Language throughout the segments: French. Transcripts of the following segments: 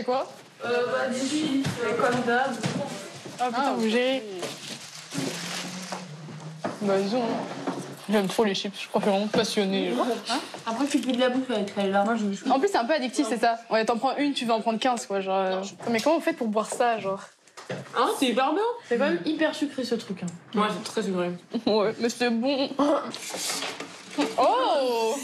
chez quoi? D'ici, comme d'hab. Ah putain, bougez. Bah disons, j'aime trop les chips, je crois que je suis vraiment passionnée. Après, tu fais de la bouffe avec les larmes. En plus, c'est un peu addictif, c'est ça. Ouais, t'en prends une, tu vas en prendre 15, quoi. Genre... Mais comment vous faites pour boire ça, genre? Hein, c'est hyper bien. C'est quand même hyper sucré, ce truc. Ouais, c'est très sucré. Ouais, mais c'est bon. Oh!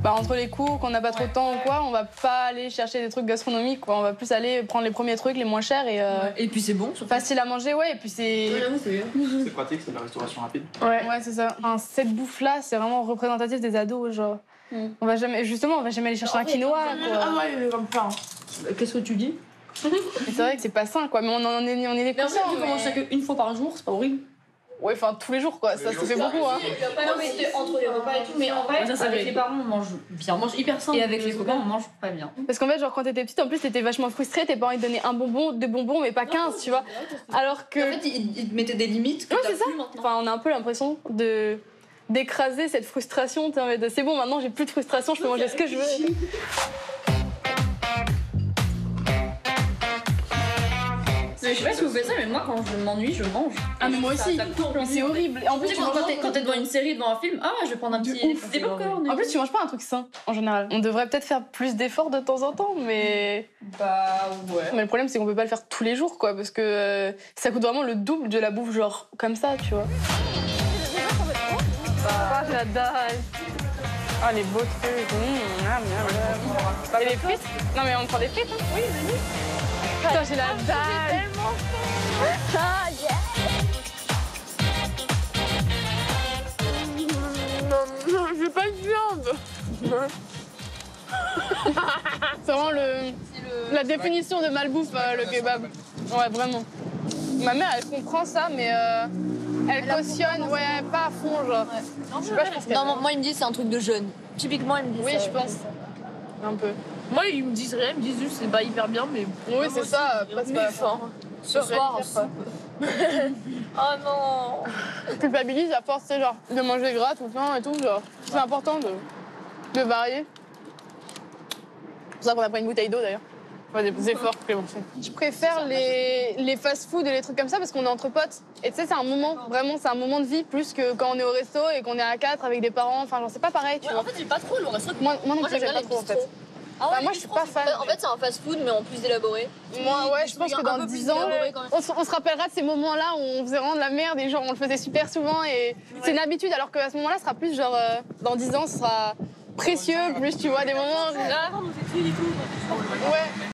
Bah, entre les cours, qu'on n'a pas trop de temps ou quoi, on va pas aller chercher des trucs gastronomiques, quoi. On va plus aller prendre les premiers trucs, les moins chers et... Et puis c'est bon, surtout. Facile à manger, ouais, et puis c'est... C'est pratique, c'est de la restauration rapide. Ouais, ouais, c'est ça. Enfin, cette bouffe-là, c'est vraiment représentatif des ados, genre. On va jamais... Justement, on va jamais aller chercher un quinoa, quoi. Ah ouais, comme ça. Qu'est-ce que tu dis? C'est vrai que c'est pas sain, quoi, mais on est des conscients. Mais en fait, tu manges qu'une fois par jour, c'est pas horrible. Ouais, enfin tous les jours quoi, ça se fait beaucoup hein. Non mais c'est entre les repas et tout, mais en fait avec les parents on mange bien, on mange hyper sain. Et avec les copains on mange pas bien. Parce qu'en fait genre quand t'étais petite en plus t'étais vachement frustrée, tes parents te donnaient un bonbon, deux bonbons mais pas 15 tu vois. Alors que... En fait ils te mettaient des limites que t'as plus maintenant. Enfin on a un peu l'impression de... d'écraser cette frustration, c'est bon maintenant j'ai plus de frustration, je peux manger ce que je veux. Je sais pas si vous faites ça, mais moi quand je m'ennuie, je mange. Ah, mais moi aussi, c'est horrible. En plus, quand t'es devant une série, devant un film, ah, je vais prendre un petit. Des popcorn. En plus, tu manges pas un truc sain en général. On devrait peut-être faire plus d'efforts de temps en temps, mais. Bah ouais. Mais le problème, c'est qu'on peut pas le faire tous les jours, quoi, parce que ça coûte vraiment le double de la bouffe, genre comme ça, tu vois. Ah, j'ai la dalle. Ah, les beaux trucs. Ah, et les frites? Non, mais on prend des frites, hein? Oui, vas-y. Putain, j'ai la dalle. Ah, yeah. Non, j'ai pas de viande. C'est vraiment la définition de malbouffe, le kebab. Ouais, vraiment. Ma mère, elle comprend ça, mais elle cautionne, ouais, pas à fond, genre. Non, je sais pas, je pense qu'elle... Non, moi, ils me disent c'est un truc de jeune. Typiquement, ils me disent ça. Oui, je pense. Un peu. Moi, ils me disent rien, ils me disent juste c'est pas hyper bien, mais... Oui, c'est ça, passe pas fort. Ce soir, oh non. Je culpabilise à force, c'est genre de manger gras tout le temps et tout, genre. C'est important de varier. C'est pour ça qu'on a pris une bouteille d'eau d'ailleurs. Enfin, des efforts complémentaires. Je préfère les fast-food et les trucs comme ça parce qu'on est entre potes. Et tu sais, c'est un moment, vraiment, c'est un moment de vie plus que quand on est au resto et qu'on est à 4 avec des parents. Enfin, genre, c'est pas pareil, tu vois. En fait, j'aime pas trop le resto. Moi non plus, j'aime pas trop, en fait. Ah ouais, bah moi je suis pas fan. En fait c'est un fast food mais en plus élaboré. Moi ouais je pense que dans 10 ans on se rappellera de ces moments là où on faisait vraiment de la merde et genre on le faisait super souvent et c'est une habitude alors qu'à ce moment là ce sera plus genre dans 10 ans ce sera précieux plus tu vois des moments. Ouais.